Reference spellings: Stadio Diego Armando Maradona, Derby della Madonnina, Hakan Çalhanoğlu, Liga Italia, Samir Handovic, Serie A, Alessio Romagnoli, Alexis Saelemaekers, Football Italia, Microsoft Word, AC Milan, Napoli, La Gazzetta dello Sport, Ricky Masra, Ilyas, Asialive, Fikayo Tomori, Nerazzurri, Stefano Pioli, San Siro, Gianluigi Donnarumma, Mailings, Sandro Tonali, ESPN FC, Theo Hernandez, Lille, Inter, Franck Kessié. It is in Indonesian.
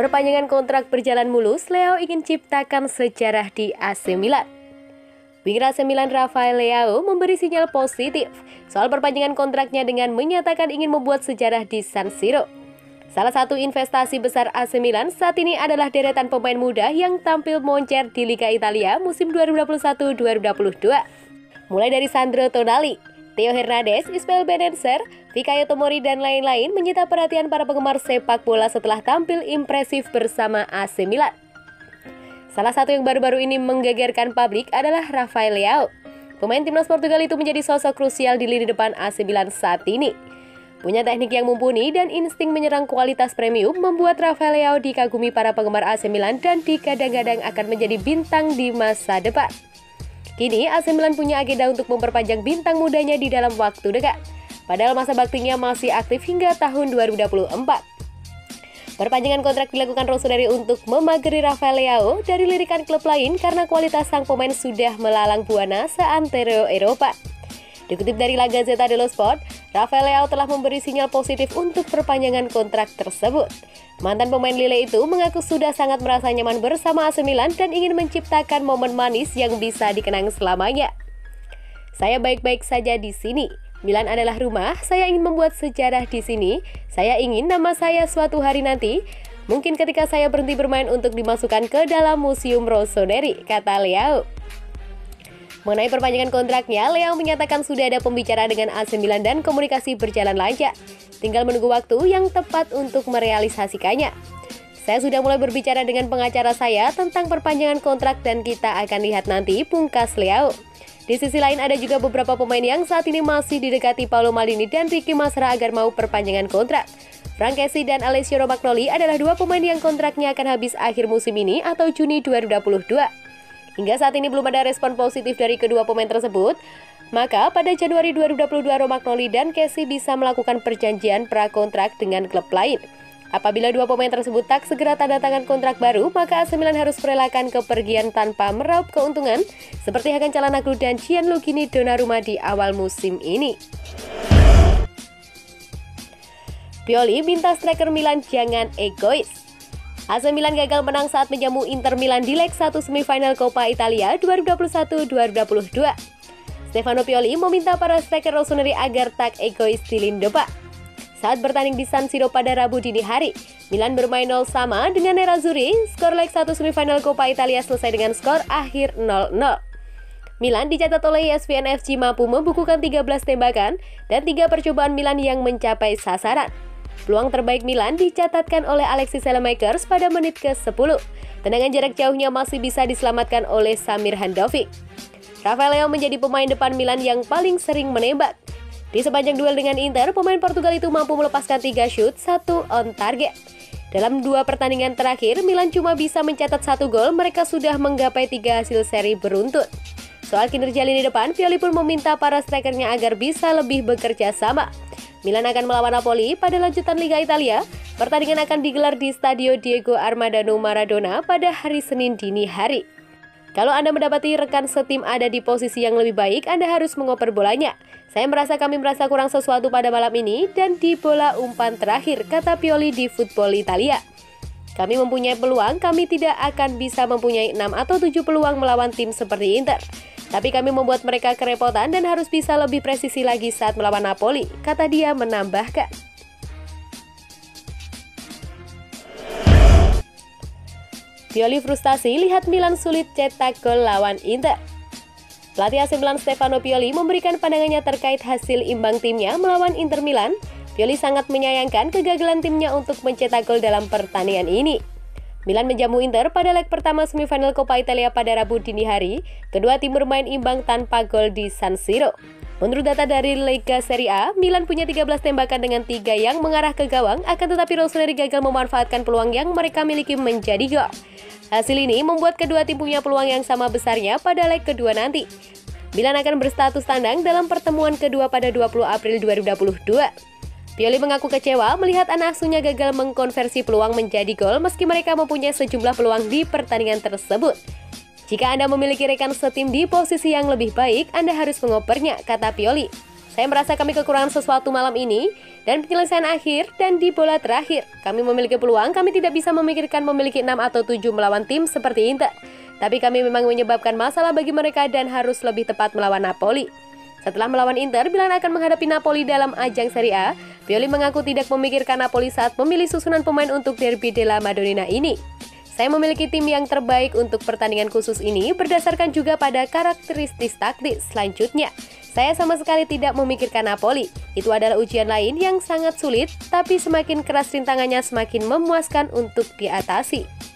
Perpanjangan kontrak berjalan mulus, Leão ingin ciptakan sejarah di AC Milan. Winger AC Milan Rafael Leão memberi sinyal positif soal perpanjangan kontraknya dengan menyatakan ingin membuat sejarah di San Siro. Salah satu investasi besar AC Milan saat ini adalah deretan pemain muda yang tampil moncer di Liga Italia musim 2021-2022. Mulai dari Sandro Tonali, Theo Hernandez, Ismael Bennacer, Fikayo Tomori, dan lain-lain menyita perhatian para penggemar sepak bola setelah tampil impresif bersama AC Milan. Salah satu yang baru-baru ini menggegerkan publik adalah Rafael Leão. Pemain timnas Portugal itu menjadi sosok krusial di lini depan AC Milan saat ini. Punya teknik yang mumpuni dan insting menyerang kualitas premium membuat Rafael Leão dikagumi para penggemar AC Milan dan digadang-gadang akan menjadi bintang di masa depan. Kini AC Milan punya agenda untuk memperpanjang bintang mudanya di dalam waktu dekat, padahal masa baktinya masih aktif hingga tahun 2024. Perpanjangan kontrak dilakukan Rossoneri untuk memagari Rafael Leão dari lirikan klub lain karena kualitas sang pemain sudah melalang buana seantero Eropa. Dikutip dari La Gazzetta dello Sport, Rafael Leão telah memberi sinyal positif untuk perpanjangan kontrak tersebut. Mantan pemain Lille itu mengaku sudah sangat merasa nyaman bersama AC Milan dan ingin menciptakan momen manis yang bisa dikenang selamanya. Saya baik-baik saja di sini. Milan adalah rumah, saya ingin membuat sejarah di sini. Saya ingin nama saya suatu hari nanti. Mungkin ketika saya berhenti bermain untuk dimasukkan ke dalam museum Rossoneri, kata Leão. Mengenai perpanjangan kontraknya, Leão menyatakan sudah ada pembicaraan dengan AC Milan dan komunikasi berjalan lancar. Tinggal menunggu waktu yang tepat untuk merealisasikannya. Saya sudah mulai berbicara dengan pengacara saya tentang perpanjangan kontrak dan kita akan lihat nanti, pungkas Leão. Di sisi lain ada juga beberapa pemain yang saat ini masih didekati Paulo Maldini dan Ricky Masra agar mau perpanjangan kontrak. Franck Kessié dan Alessio Romagnoli adalah dua pemain yang kontraknya akan habis akhir musim ini atau Juni 2022. Hingga saat ini belum ada respon positif dari kedua pemain tersebut, maka pada Januari 2022 Romagnoli dan Kessié bisa melakukan perjanjian prakontrak dengan klub lain. Apabila dua pemain tersebut tak segera tanda tangan kontrak baru, maka AC Milan harus merelakan kepergian tanpa meraup keuntungan seperti Hakan Çalhanoğlu dan Gianluigi Donnarumma di awal musim ini. Pioli minta striker Milan jangan egois. AC Milan gagal menang saat menjamu Inter Milan di leg 1 semifinal Coppa Italia 2021-2022. Stefano Pioli meminta para striker Rossoneri agar tak egois di lini depan. Saat bertanding di San Siro pada Rabu dini hari, Milan bermain 0 sama dengan Nerazzurri. Skor leg 1 semifinal Coppa Italia selesai dengan skor akhir 0-0. Milan dicatat oleh ESPN FC mampu membukukan 13 tembakan dan 3 percobaan Milan yang mencapai sasaran. Peluang terbaik Milan dicatatkan oleh Alexis Saelemaekers pada menit ke-10. Tendangan jarak jauhnya masih bisa diselamatkan oleh Samir Handovic. Rafael Leão menjadi pemain depan Milan yang paling sering menembak. Di sepanjang duel dengan Inter, pemain Portugal itu mampu melepaskan 3 shoot, 1 on target. Dalam 2 pertandingan terakhir, Milan cuma bisa mencatat 1 gol, mereka sudah menggapai 3 hasil seri beruntun. Soal kinerja lini depan, Pioli pun meminta para strikernya agar bisa lebih bekerja sama. Milan akan melawan Napoli pada lanjutan Liga Italia. Pertandingan akan digelar di Stadio Diego Armando Maradona pada hari Senin dini hari. Kalau Anda mendapati rekan setim ada di posisi yang lebih baik, Anda harus mengoper bolanya. Saya merasa kami merasa kurang sesuatu pada malam ini dan di bola umpan terakhir, kata Pioli di Football Italia. Kami mempunyai peluang, kami tidak akan bisa mempunyai 6 atau 7 peluang melawan tim seperti Inter. Tapi kami membuat mereka kerepotan dan harus bisa lebih presisi lagi saat melawan Napoli, kata dia menambahkan. Pioli frustasi lihat Milan sulit cetak gol lawan Inter. Pelatih AC Milan Stefano Pioli memberikan pandangannya terkait hasil imbang timnya melawan Inter Milan. Pioli sangat menyayangkan kegagalan timnya untuk mencetak gol dalam pertandingan ini. Milan menjamu Inter pada leg pertama semifinal Coppa Italia pada Rabu dini hari. Kedua tim bermain imbang tanpa gol di San Siro. Menurut data dari Liga Serie A, Milan punya 13 tembakan dengan 3 yang mengarah ke gawang, akan tetapi Rossoneri gagal memanfaatkan peluang yang mereka miliki menjadi gol. Hasil ini membuat kedua tim punya peluang yang sama besarnya pada leg kedua nanti. Milan akan berstatus tandang dalam pertemuan kedua pada 20 April 2022. Pioli mengaku kecewa melihat anak asuhnya gagal mengkonversi peluang menjadi gol meski mereka mempunyai sejumlah peluang di pertandingan tersebut. Jika Anda memiliki rekan setim di posisi yang lebih baik, Anda harus mengopernya, kata Pioli. Saya merasa kami kekurangan sesuatu malam ini, dan penyelesaian akhir dan di bola terakhir. Kami memiliki peluang, kami tidak bisa memikirkan memiliki 6 atau 7 melawan tim seperti Inter. Tapi kami memang menyebabkan masalah bagi mereka dan harus lebih tepat melawan Napoli. Setelah melawan Inter, Milan akan menghadapi Napoli dalam ajang Serie A. Pioli mengaku tidak memikirkan Napoli saat memilih susunan pemain untuk Derby della Madonnina ini. Saya memiliki tim yang terbaik untuk pertandingan khusus ini berdasarkan juga pada karakteristik taktik selanjutnya. Saya sama sekali tidak memikirkan Napoli. Itu adalah ujian lain yang sangat sulit, tapi semakin keras rintangannya semakin memuaskan untuk diatasi.